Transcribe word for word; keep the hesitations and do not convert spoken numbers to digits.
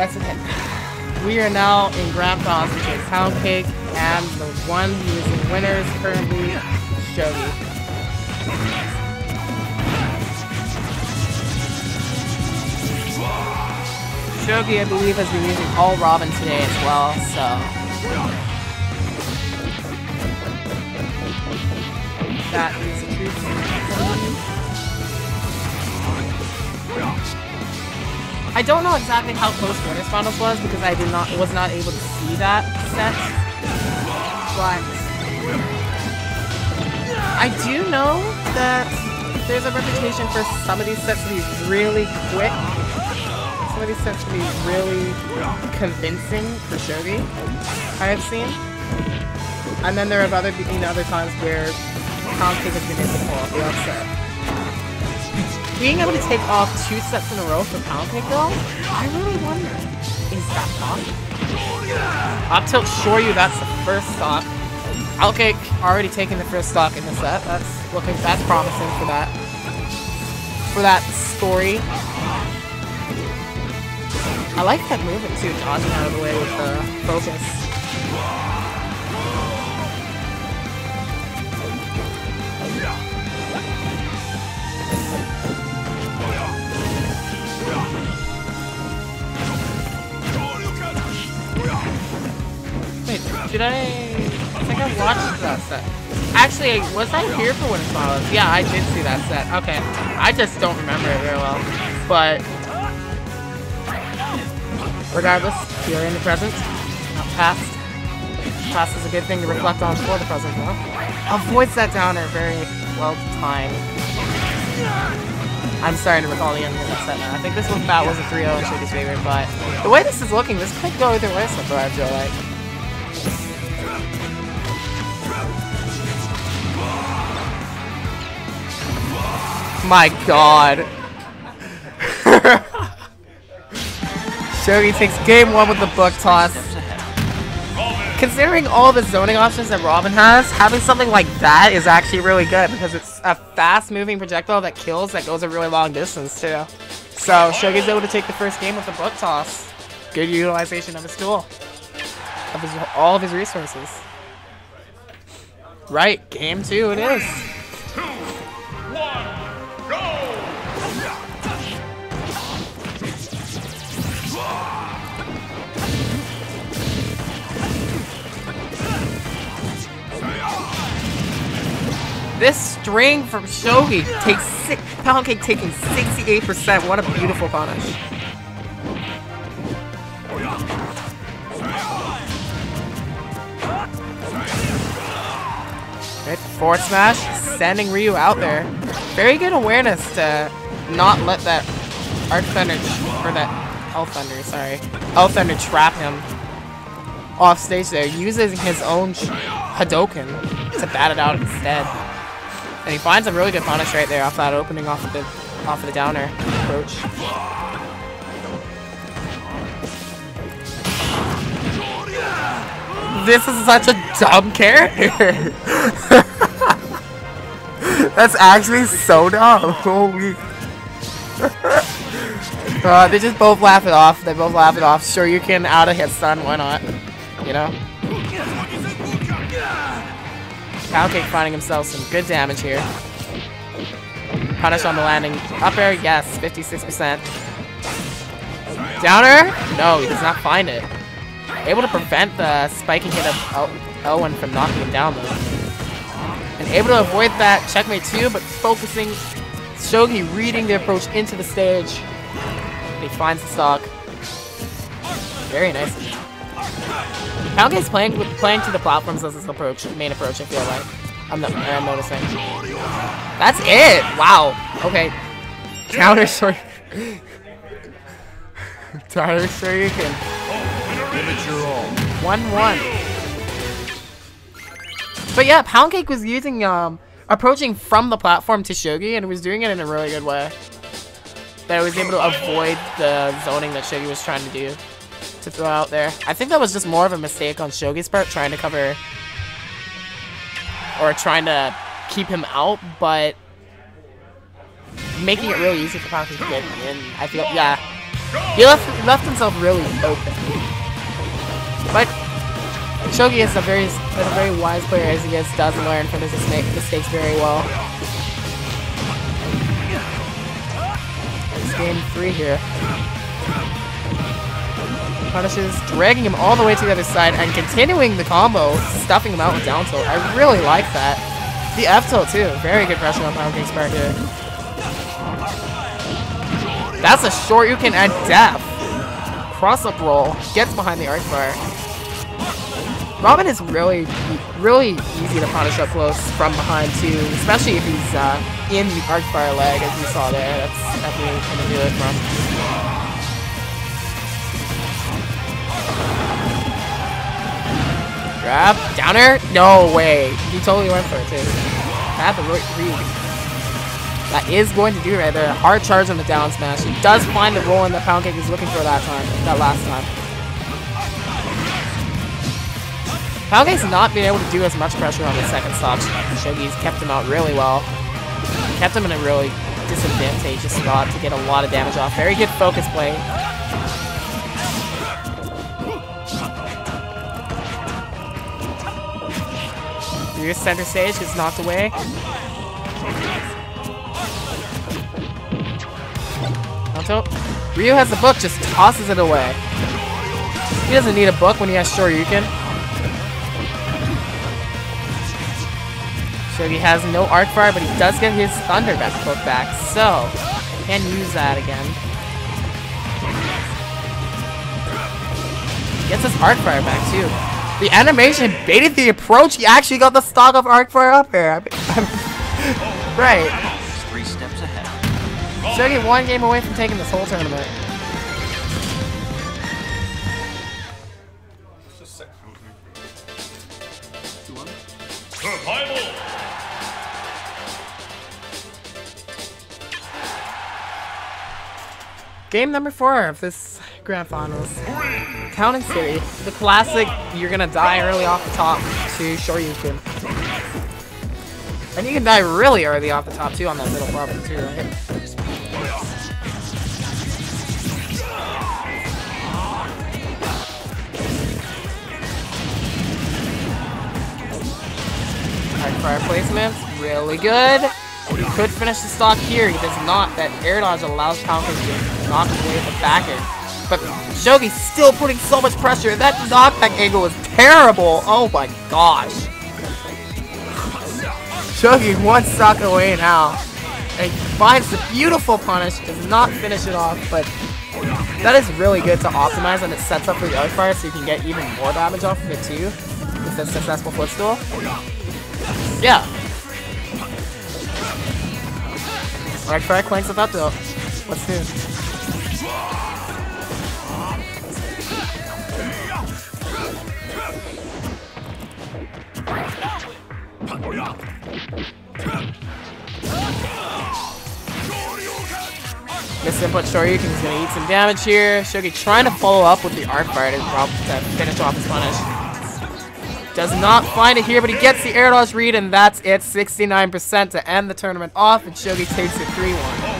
that's an end. We are now in Grand Toss between Poundcake and the one who is the winner is currently Shoghi. Shoghi, I believe, has been using all Robin today as well, so. That is a true set. I don't know exactly how close winners finals was because I did not was not able to see that set. But I do know that there's a reputation for some of these sets to be really quick. These sets to be really convincing for Shoghi, I have seen. And then there have other, you know, other times where Poundcake has been able to pull off the upset. Being able to take off two sets in a row for Poundcake though, I really wonder, is that possible? Up tilt Shoryu, that's the first stock. Poundcake already taking the first stock in the set. That's looking, that's promising for that, for that story. I like that movement too, dodging out of the way with the focus. Wait, did I... I think I watched that set. Actually, was I here for Winter Follows? Yeah, I did see that set. Okay. I just don't remember it very well. But... regardless, we are in the present, not past. Past is a good thing to reflect on for the present, though. Avoids that downer very well timed. I'm starting to recall the end of the set now. I think this one bat was a three oh in Shoghi's favor, but the way this is looking, this could go either way so far, I feel like. My god. Shoghi takes game one with the book toss. Considering all the zoning options that Robin has, having something like that is actually really good because it's a fast-moving projectile that kills that goes a really long distance too. So Shoghi's able to take the first game with the book toss. Good utilization of his tool, of his, all of his resources. Right, game two it is. This string from Shoghi takes six, Poundcake taking sixty-eight percent. What a beautiful punish. Good forward smash, sending Ryu out there. Very good awareness to not let that Arc Thunder, or that L Thunder, sorry. L Thunder trap him off stage there, using his own Hadouken to bat it out instead. And he finds a really good punish right there off that opening off of the off of the downer approach. This is such a dumb character. That's actually so dumb. Holy. uh, they just both laugh it off. They both laugh it off. Shoryuken out of his son, why not? You know? Poundcake finding himself some good damage here. Punish on the landing. Up air, yes, fifty-six percent. Downer? No, he does not find it. Able to prevent the spiking hit of Owen from knocking him down though. And able to avoid that checkmate too, but focusing Shoghi reading the approach into the stage. And he finds the stock. Very nicely. Poundcake's playing with playing to the platforms as his approach, main approach. I feel like I'm, not, I'm noticing. That's it. Wow. Okay. Counter short. Counter Shoryuken. Give it your all. One one. But yeah, Poundcake was using um approaching from the platform to Shoghi, and was doing it in a really good way. That I was able to avoid the zoning that Shoghi was trying to do. To throw out there. I think that was just more of a mistake on Shoghi's part, trying to cover or trying to keep him out, but making it really easy for Poundcake to get in. I feel, yeah, He left, left himself really open. But Shoghi is a very is a very wise player as he gets doesn't learn from his mistakes very well. It's game three here. Punishes, dragging him all the way to the other side and continuing the combo, stuffing him out with down tilt. I really like that. The F tilt too. Very good pressure on Poundcake's part here. That's a Shoryuken at death. Cross up roll. Gets behind the Arcfire. Robin is really, really easy to punish up close from behind too, especially if he's uh, in the Arcfire leg as we saw there. That's definitely going to do it from. Grab, downer? No way. He totally went for it too. That's a Ryu. That is going to do right there. Hard charge on the down smash. He does find the roll in the Poundcake he's looking for that time. That last time. Poundcake's not been able to do as much pressure on the second stock. Shoghi's kept him out really well. Kept him in a really disadvantageous spot to get a lot of damage off. Very good focus play. Your center stage is knocked away. Ryu has the book, just tosses it away. He doesn't need a book when he has Shoryuken. Shoghi has no Arcfire, but he does get his Thunder back book back, so he can use that again. He gets his Arcfire back too. The animation baited the approach. He actually got the stock of Arcfire up here. I mean, I mean, right. Three steps ahead. Shoghi one game away from taking this whole tournament. Game number four of this grand finals. Town and City, the classic, you're gonna die early off the top to Shoryuken. And you can die really early off the top too on that middle problem too, right? Alright, fire placements, really good. He could finish the stock here, he does not. That air dodge allows Poundcake to knock away the back air. But Shoghi's still putting so much pressure. That knockback angle is terrible. Oh my gosh. Shoghi one stock away now. And he finds the beautiful punish. Does not finish it off, but that is really good to optimize, and it sets up for the Arcfire so you can get even more damage off of it too. With a successful footstool. Yeah. Arcfire clanks up that though. Let's do. Missed input Shoryuken is going to eat some damage here. Shoghi trying to follow up with the Arcfire to finish off his punish. Does not find it here, but he gets the air dodge read, and that's it. sixty-nine percent to end the tournament off, and Shoghi takes it three one.